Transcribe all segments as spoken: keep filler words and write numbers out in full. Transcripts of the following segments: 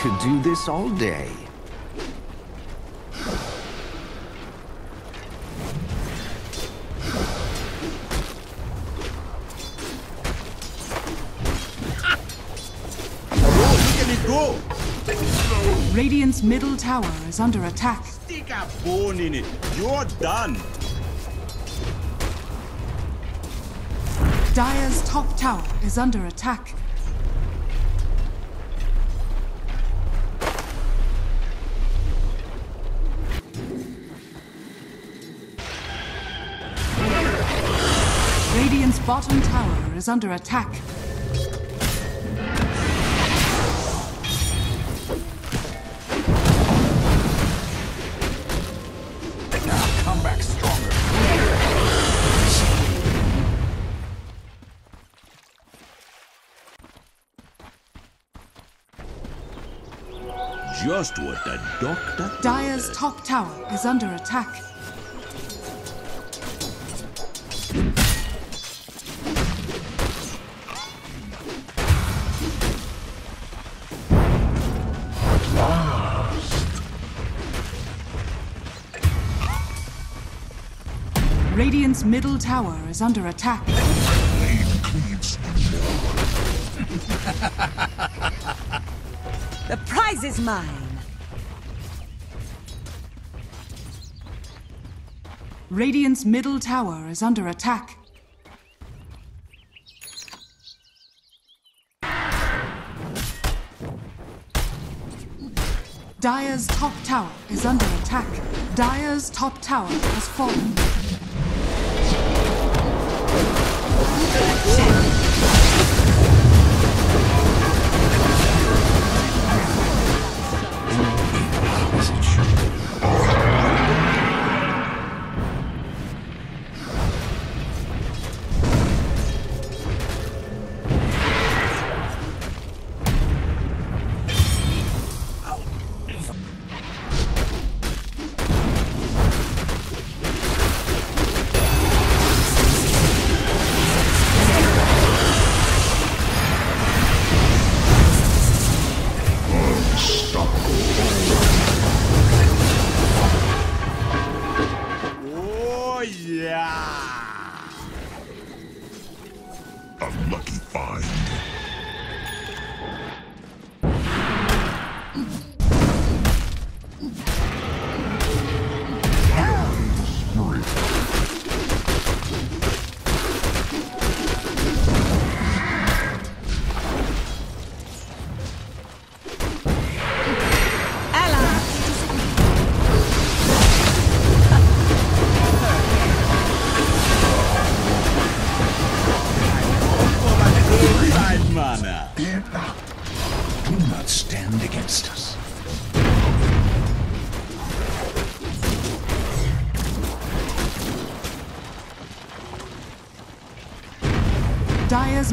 could do this all day. Radiant's middle tower is under attack. Stick a bone in it. You're done. Dire's top tower is under attack. Radiant's bottom tower is under attack. Just what the doctor. Dire's top tower is under attack. Radiant's middle tower is under attack. The prize is mine. Radiant's middle tower is under attack. Dire's top tower is under attack. Dire's top tower has fallen. Dire's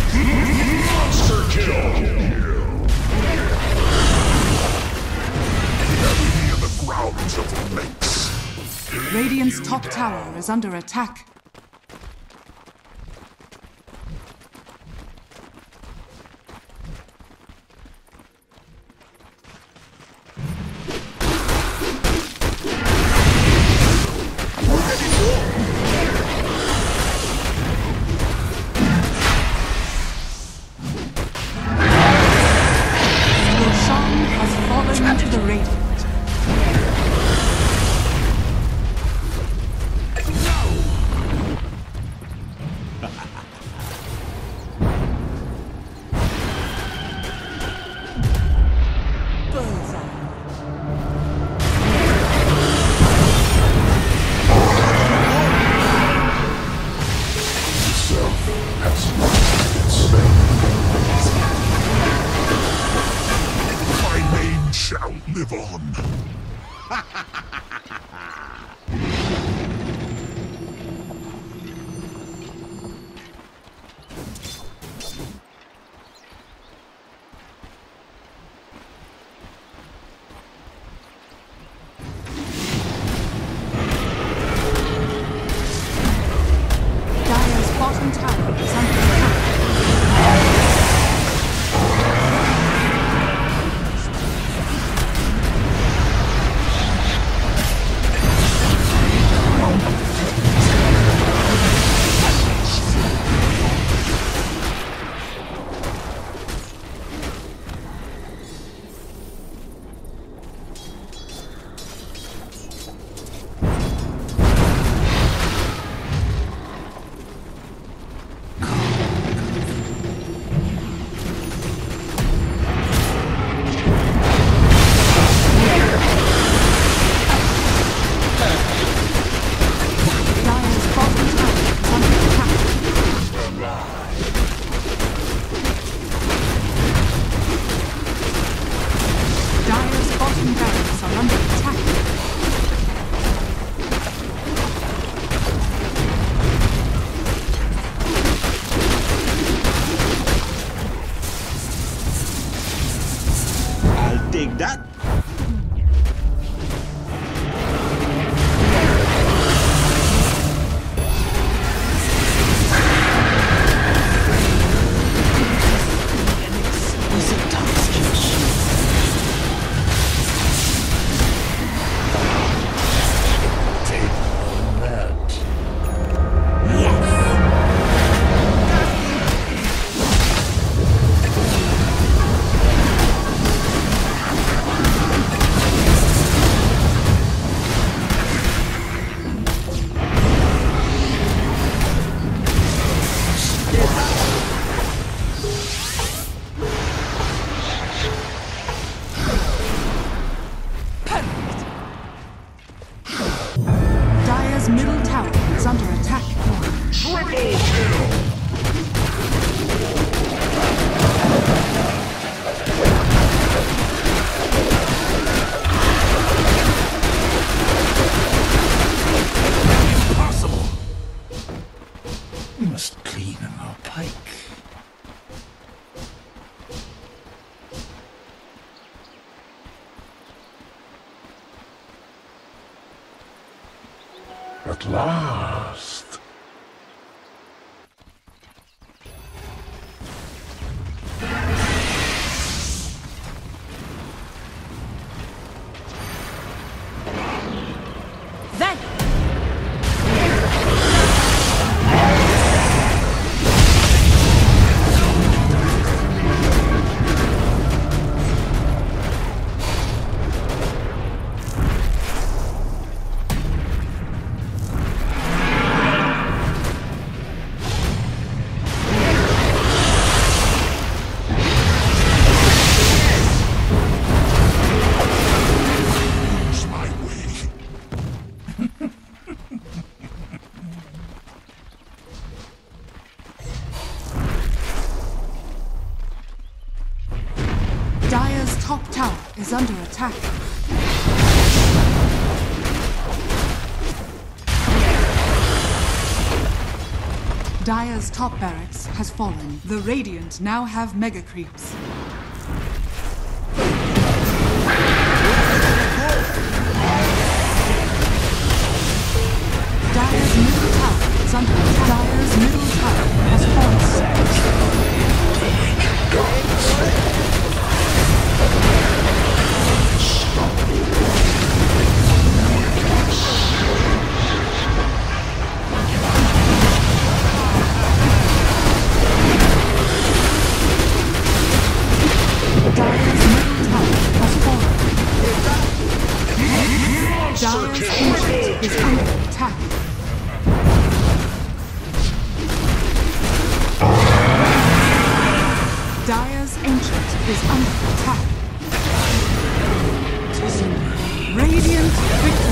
Monster kill! Radiant's top tower is under attack. At last. That. Is under attack. Dire's top barracks has fallen. The Radiant now have mega creeps. Six